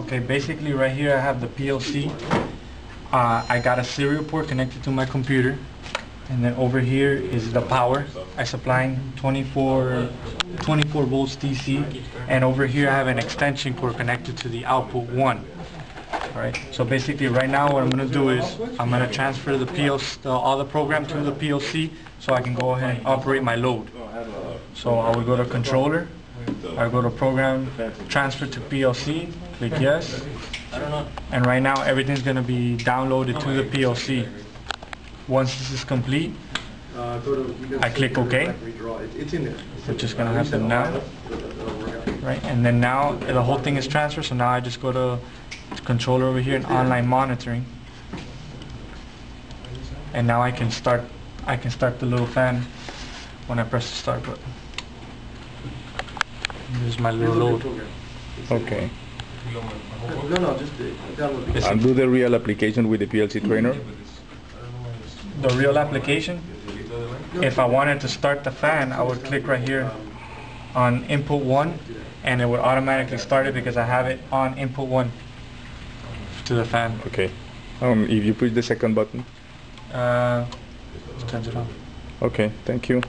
Okay, basically right here I have the PLC. I got a serial port connected to my computer, and then over here is the power. I'm supplying 24 volts DC, and over here I have an extension cord connected to the output 1. Alright, so basically right now what I'm going to do is I'm going to transfer the PLC, all the program to the PLC so I can go ahead and operate my load. So I will go to controller. I go to program, transfer to PLC, click yes, and right now everything's going to be downloaded to the PLC. Once this is complete, I click OK, which is going to happen now, right? And then now the whole thing is transferred, so now I just go to controller over here and online monitoring, and now I can start the little fan when I press the start button. Here's my little load. Okay. And do the real application with the PLC trainer? The real application? If I wanted to start the fan, I would click right here on input 1 and it would automatically start it because I have it on input 1 to the fan. Okay. If you push the second button? Turns it on. Okay, thank you.